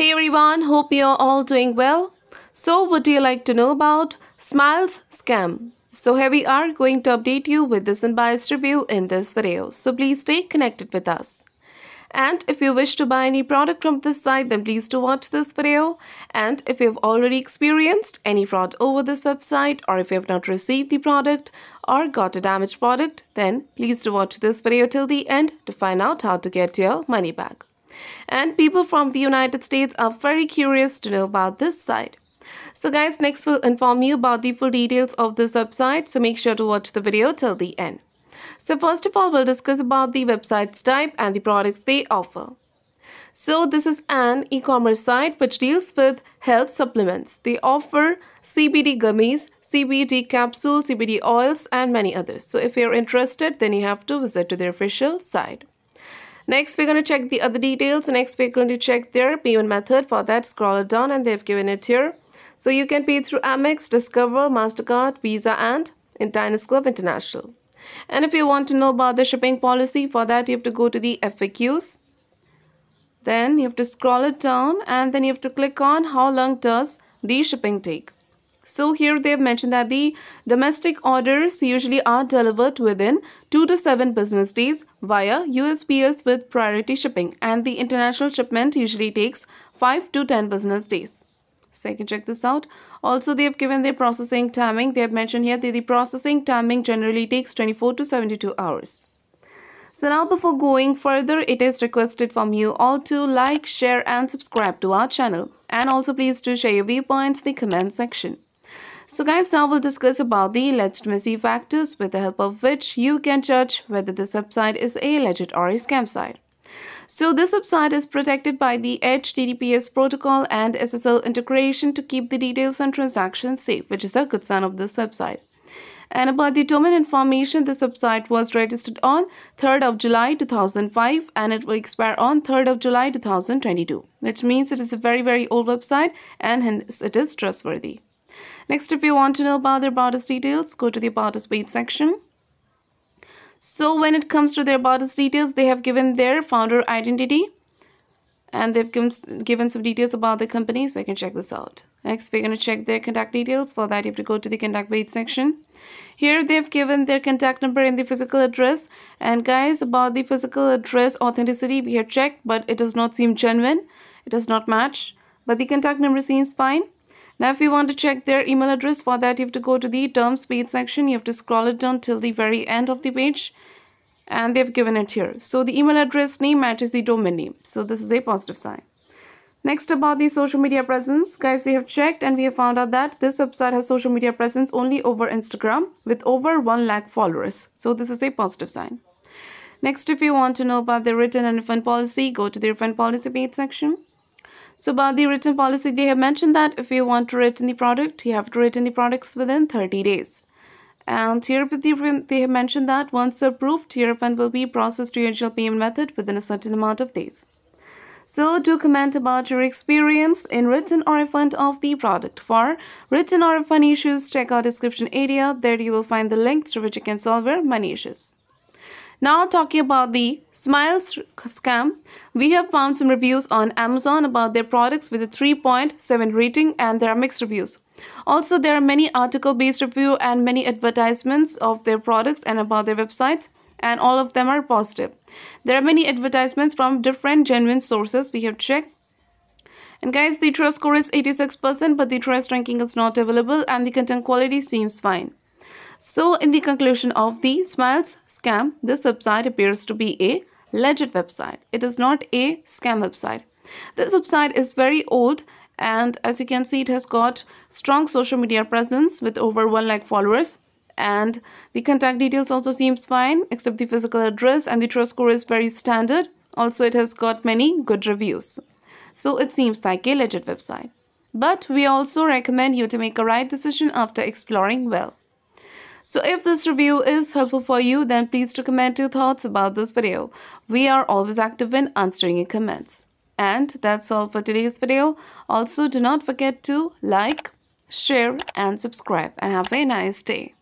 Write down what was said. Hey everyone, hope you're all doing well. So what do you like to know about Smilz scam? So here we are going to update you with this unbiased review in this video. So please stay connected with us. And if you wish to buy any product from this site, then please do watch this video. And if you've already experienced any fraud over this website, or if you have not received the product or got a damaged product, then please do watch this video till the end to find out how to get your money back. And people from the United States are very curious to know about this site. So guys, next we'll inform you about the full details of this website, so make sure to watch the video till the end. So first of all, we'll discuss about the website's type and the products they offer. So this is an e-commerce site which deals with health supplements. They offer CBD gummies, CBD capsules, CBD oils and many others. So if you're interested, then you have to visit to their official site. Next, we're going to check the other details. Next, we're going to check their payment method. For that, scroll it down and they've given it here. So you can pay through Amex, Discover, MasterCard, Visa and in Diners Club International. And if you want to know about the shipping policy, for that you have to go to the FAQs. Then you have to scroll it down and then you have to click on how long does the shipping take. So here they've mentioned that the domestic orders usually are delivered within 2 to 7 business days via USPS with priority shipping, and the international shipment usually takes 5 to 10 business days. So you can check this out. Also, they have given their processing timing. They have mentioned here that the processing timing generally takes 24 to 72 hours. So now before going further, it is requested from you all to like, share and subscribe to our channel. And also please do share your viewpoints in the comment section. So guys, now we'll discuss about the legitimacy factors with the help of which you can judge whether this website is a legit or a scam site. So this website is protected by the HTTPS protocol and SSL integration to keep the details and transactions safe, which is a good sign of this website. And about the domain information, this website was registered on 3rd of July 2005 and it will expire on 3rd of July 2022, which means it is a very old website and hence it is trustworthy. Next, if you want to know about their about us details, go to the about us page section. So when it comes to their about us details, they have given their founder identity and they've given some details about the company, so you can check this out. Next, we're going to check their contact details. For that, you have to go to the contact page section. Here, they've given their contact number and the physical address. And guys, about the physical address authenticity, we have checked, but it does not seem genuine. It does not match, but the contact number seems fine. Now, if you want to check their email address, for that, you have to go to the terms page section. You have to scroll it down till the very end of the page. And they've given it here. So, the email address name matches the domain name. So, this is a positive sign. Next, about the social media presence. Guys, we have checked and we have found out that this website has social media presence only over Instagram with over 1 lakh followers. So, this is a positive sign. Next, if you want to know about the written and refund policy, go to the refund policy page section. So about the written policy, they have mentioned that if you want to return the product, you have to return the products within 30 days. And here they have mentioned that once approved, your refund will be processed to your usual payment method within a certain amount of days. So do comment about your experience in return or refund of the product. For return or refund issues, check out description area. There you will find the link through which you can solve your money issues. Now talking about the Smilz scam, we have found some reviews on Amazon about their products with a 3.7 rating, and there are mixed reviews. Also, there are many article-based review and many advertisements of their products and about their websites, and all of them are positive. There are many advertisements from different genuine sources we have checked. And guys, the trust score is 86%, but the trust ranking is not available and the content quality seems fine. So, in the conclusion of the Smilz scam, this website appears to be a legit website. It is not a scam website. This website is very old and as you can see, it has got strong social media presence with over 1 lakh followers. And the contact details also seems fine except the physical address, and the trust score is very standard. Also, it has got many good reviews. So, it seems like a legit website. But we also recommend you to make a right decision after exploring well. So if this review is helpful for you, then please do comment your thoughts about this video. We are always active in answering your comments. And that's all for today's video. Also, do not forget to like, share and subscribe, and have a nice day.